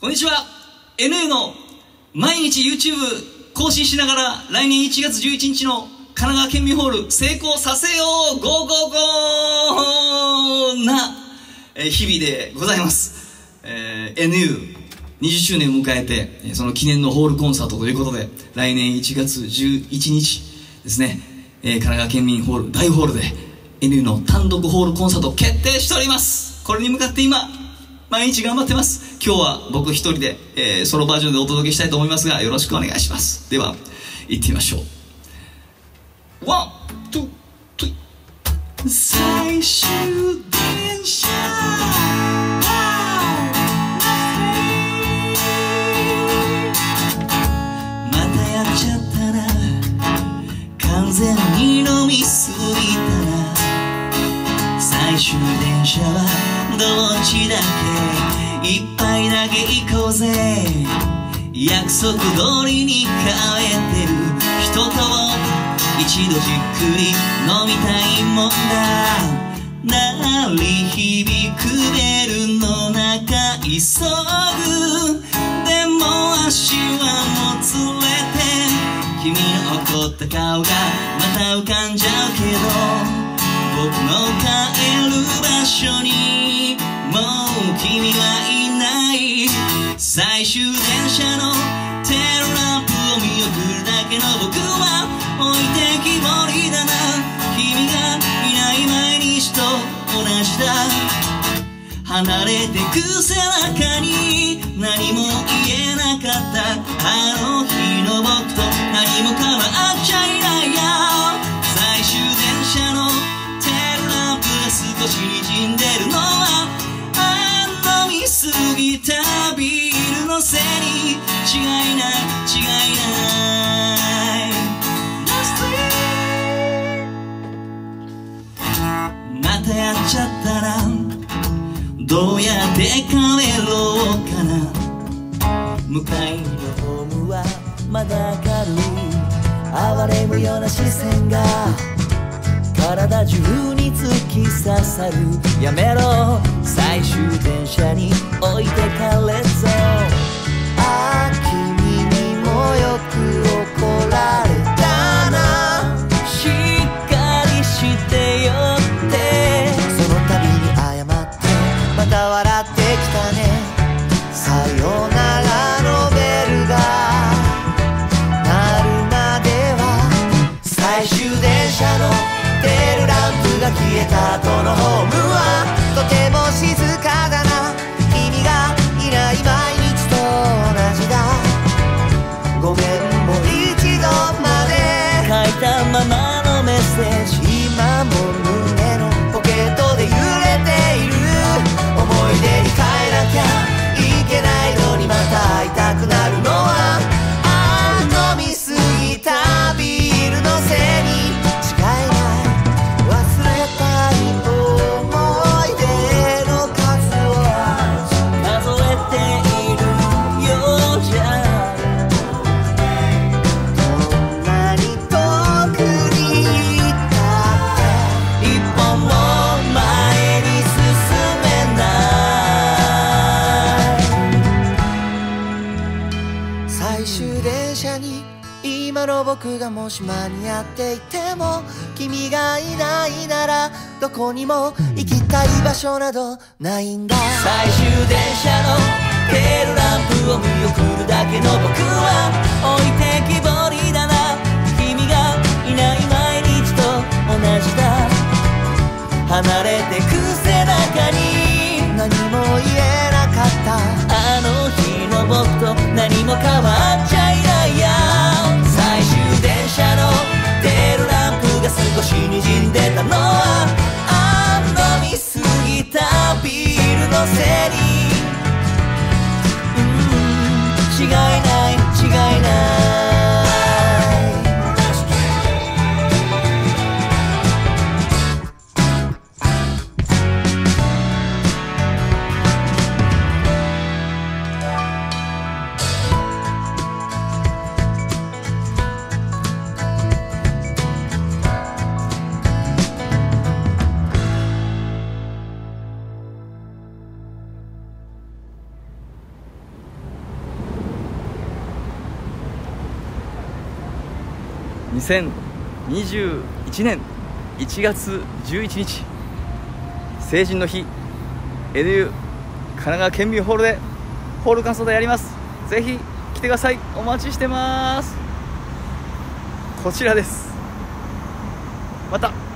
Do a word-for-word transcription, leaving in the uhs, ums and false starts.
こんにちは。 エヌエー の毎日 YouTube 更新しながら来年いちがつじゅういちにちの神奈川県民ホール成功させようゴーゴーゴーな日々でございます。えー、エヌユーにじゅっしゅうねんを迎えて、その記念のホールコンサートということで、来年いちがつじゅういちにちですね、えー、神奈川県民ホール大ホールで エヌユー の単独ホールコンサート決定しております。これに向かって今、毎日頑張ってます。今日は僕一人で、えー、ソロバージョンでお届けしたいと思いますが、よろしくお願いします。では、行ってみましょう。ワン、ツー、ツー。最終電車完全に飲みすぎたら最終電車はどっちだっけ、一杯だけ行こうぜ、約束通りに帰ってる人と一度じっくり飲みたいもんだ、鳴り響くベルの中急ぐ、でも足はもつれて君の怒った顔がまた浮かんじゃうけど、僕の帰る場所にもう君はいない、最終電車のテロランプを見送るだけの僕は置いてきぼりだな、君がいない毎日と同じだ、離れてく背中に何も言えなかったあの日の僕と何も変わっちゃいないよ、最終電車のテールランプが少し滲んでるのはあんの見すぎたビールのせいに違いない違いない、またやっちゃったらどうやって帰ろうかな、向かいのホームはまだ明るい、哀れむような視線が体中に突き刺さる、やめろ最終電車に置いてかれそう、ああ君にもよく怒られたな、しっかりしてよって、その度に謝ってまた笑ってきたね、さよならのベルが電車のテールランプが消えた後のホームはとても静かだな、君がいない毎日と同じだ、ごめんもう一度まで書いたままのメッセージ、今も胸のポケットで揺れている、思い出に変えなきゃいけないのにまた会いたくなるのはあの飲みすぎたビールのせいに僕がもし間に合っていても君がいないならどこにも行きたい場所などないんだ、最終電車のテールランプを見送るだけの僕は置いてきぼりだな、君がいない毎日と同じだ、離れてく背中に何も言えなかったあの日の僕と何も変わっちゃいないや、最終電車のテールランプが少し滲んでたのはあ飲みすぎたビールのせいに、うん、違いない違いないにせんにじゅういちねんいちがつじゅういちにち成人の日 エヌユー 神奈川県民ホールでホール感想でやります。ぜひ来てください。お待ちしてます。こちらです。また。